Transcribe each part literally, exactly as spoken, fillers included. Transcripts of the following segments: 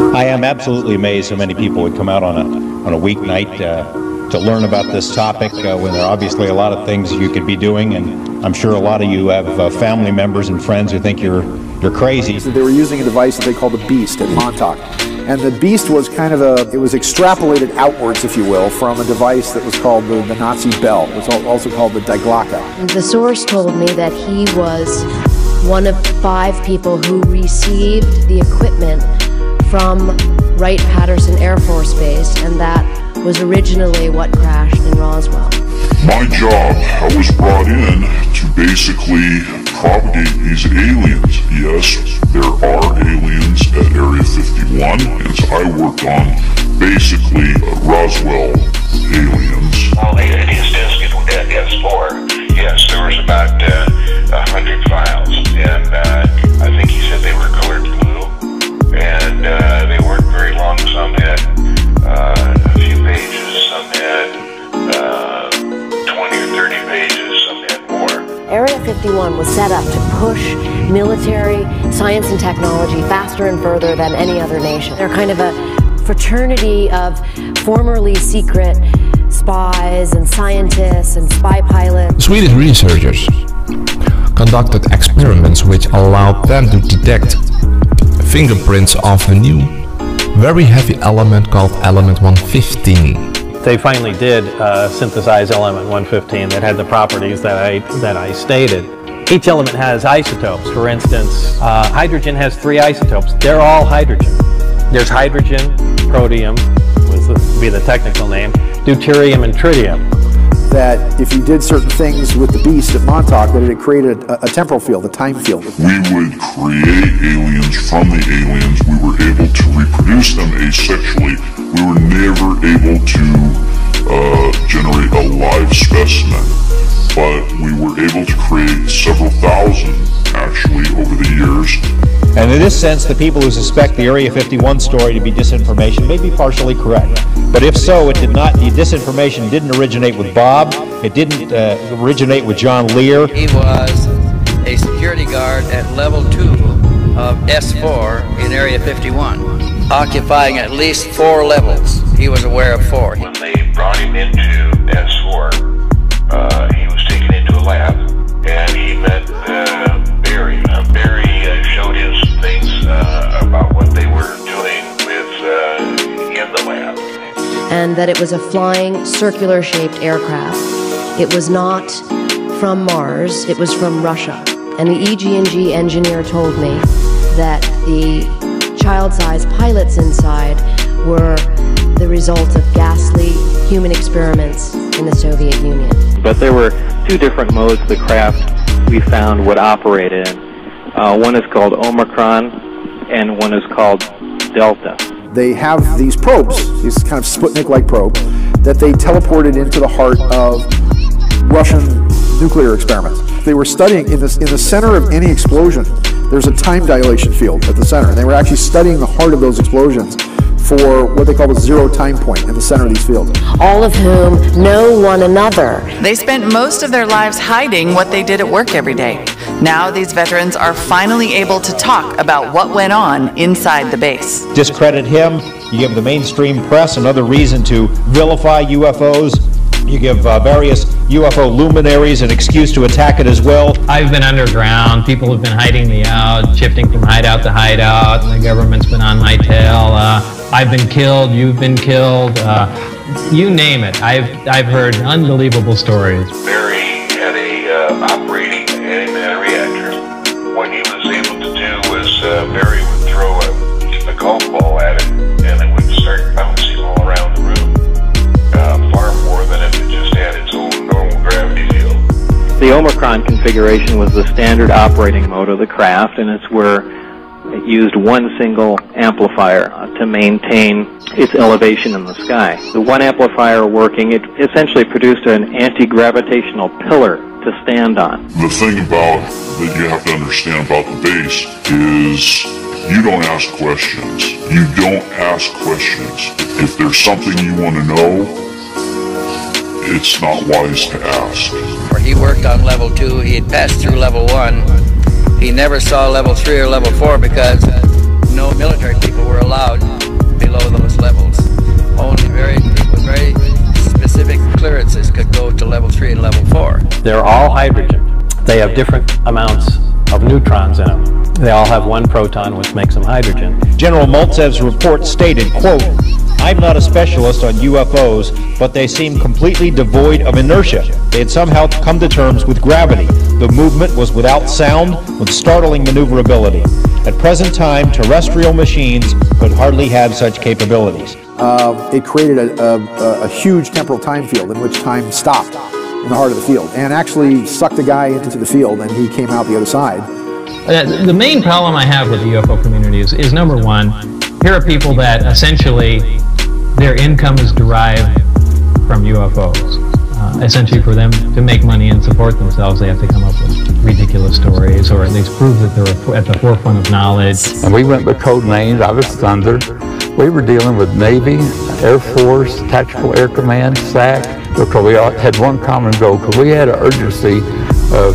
I am absolutely amazed how many people would come out on a on a weeknight uh, to learn about this topic uh, when there are obviously a lot of things you could be doing, and I'm sure a lot of you have uh, family members and friends who think you're you're crazy. They were using a device that they called the Beast at Montauk, and the Beast was kind of a it was extrapolated outwards, if you will, from a device that was called the, the Nazi Bell. It was also called the Diglaca. The source told me that he was one of five people who received the equipment from Wright-Patterson Air Force Base, and that was originally what crashed in Roswell. My job, I was brought in to basically propagate these aliens. Yes, there are aliens at Area fifty-one, and so I worked on basically Roswell aliens. All the aliens tested at S four, yes, there was about uh, one hundred files, and uh, I think he said they were colored blue, and uh, they weren't very long. Some had uh, a few pages, some had uh, twenty or thirty pages, some had more. Area fifty-one was set up to push military science and technology faster and further than any other nation. They're kind of a fraternity of formerly secret spies and scientists and spy pilots. Swedish researchers conducted experiments which allowed them to detect fingerprints of a new, very heavy element called element one fifteen. They finally did uh, synthesize element one fifteen that had the properties that I, that I stated. Each element has isotopes. For instance, uh, hydrogen has three isotopes. They're all hydrogen. There's hydrogen, protium, which would be the technical name, deuterium and tritium. That if you did certain things with the Beast at Montauk, that it created a, a temporal field, a time field. We would create aliens from the aliens. We were able to reproduce them asexually. We were never able to uh, generate a live specimen, but we were able to create several thousand, actually, over the years. And in this sense, the people who suspect the Area fifty-one story to be disinformation may be partially correct. But if so, it did not, the disinformation didn't originate with Bob, it didn't uh, originate with John Lear. He was a security guard at level two of S four in Area fifty-one, occupying at least four levels. He was aware of four. When they brought him into S four, uh, he was taken into a lab, and he met uh, Barry. Uh, Barry uh, showed his things uh, about what they were doing with uh, in the lab. And that it was a flying, circular-shaped aircraft. It was not from Mars, it was from Russia. And the E G and G engineer told me that the child-sized pilots inside were the result of ghastly human experiments in the Soviet Union. But there were two different modes the craft we found would operate in. Uh, one is called Omicron, and one is called Delta. They have these probes, these kind of Sputnik-like probes, that they teleported into the heart of Russian nuclear experiments. They were studying, in, this, in the center of any explosion, there's a time dilation field at the center, and they were actually studying the heart of those explosions for what they call the zero time point in the center of these fields. All of whom know one another. They spent most of their lives hiding what they did at work every day. Now these veterans are finally able to talk about what went on inside the base. Discredit him, you give the mainstream press another reason to vilify U F Os, you give uh, various U F O luminaries an excuse to attack it as well. I've been underground, people have been hiding me out, shifting from hideout to hideout, and the government's been on my tail. Uh, I've been killed, you've been killed, uh, you name it. I've, I've heard unbelievable stories. Barry had a uh, operating antimatter reactor. What he was able to do was uh, Barry would throw a, a golf ball at it, and it would start bouncing all around the room, uh, far more than if it just had its own normal gravity field. The Omicron configuration was the standard operating mode of the craft, and it's where it used one single amplifier to maintain its elevation in the sky. The one amplifier working, it essentially produced an anti-gravitational pillar to stand on. The thing about that you have to understand about the base is you don't ask questions. You don't ask questions. If there's something you want to know, it's not wise to ask. He worked on level two. He had passed through level one. He never saw level three or level four because uh, no military people were allowed. They have different amounts of neutrons in them. They all have one proton, which makes them hydrogen. General Moltsev's report stated, quote, "I'm not a specialist on U F Os, but they seem completely devoid of inertia. They had somehow come to terms with gravity. The movement was without sound, with startling maneuverability. At present time, terrestrial machines could hardly have such capabilities." Uh, it created a, a, a huge temporal time field in which time stopped in the heart of the field, and actually sucked a guy into the field, and he came out the other side. Uh, the main problem I have with the U F O community is, is number one, here are people that essentially their income is derived from U F Os. Uh, essentially for them to make money and support themselves, they have to come up with ridiculous stories, or at least prove that they're at the forefront of knowledge. And we went with code names. I was Thunder. We were dealing with Navy, Air Force, Tactical Air Command, S A C, because we all had one common goal, because we had an urgency of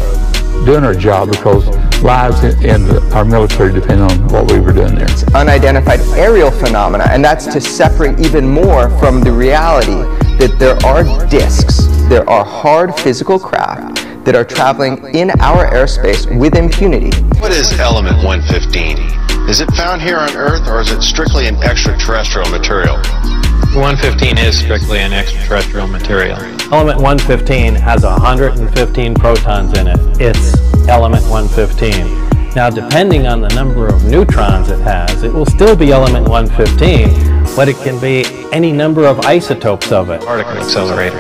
doing our job, because lives in the, our military depend on what we were doing there. It's unidentified aerial phenomena, and that's to separate even more from the reality that there are disks, there are hard physical craft that are traveling in our airspace with impunity. What is element one fifteen? Is it found here on Earth, or is it strictly an extraterrestrial material? one fifteen is strictly an extraterrestrial material. Element one fifteen has one hundred fifteen protons in it. It's element one fifteen. Now, depending on the number of neutrons it has, it will still be element one fifteen, but it can be any number of isotopes of it. Particle accelerator.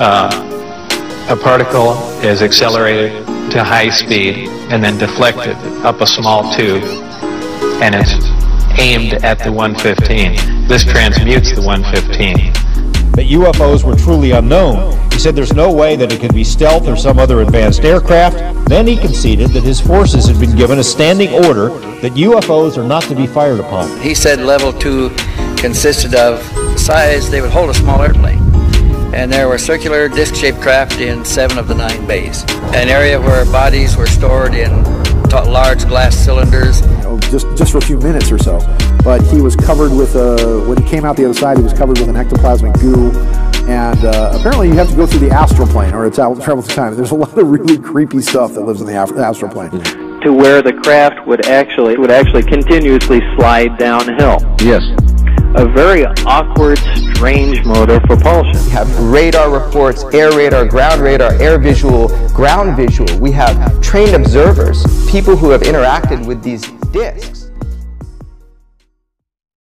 Uh, a particle is accelerated to high speed and then deflected up a small tube, and it's aimed at the one fifteen. This transmutes the one fifteen. But U F Os were truly unknown. He said there's no way that it could be stealth or some other advanced aircraft. Then he conceded that his forces had been given a standing order that U F Os are not to be fired upon. He said level two consisted of size, they would hold a small airplane. And there were circular disc-shaped craft in seven of the nine bays. An area where bodies were stored in large glass cylinders. You know, just, just for a few minutes or so. But he was covered with a, when he came out the other side, he was covered with an ectoplasmic goo. And uh, apparently you have to go through the astral plane, or it's out travel through time. There's a lot of really creepy stuff that lives in the astral plane. To where the craft would actually, would actually continuously slide downhill. Yes. A very awkward, strange mode of propulsion. We have radar reports, air radar, ground radar, air visual, ground visual. We have trained observers, people who have interacted with these disks.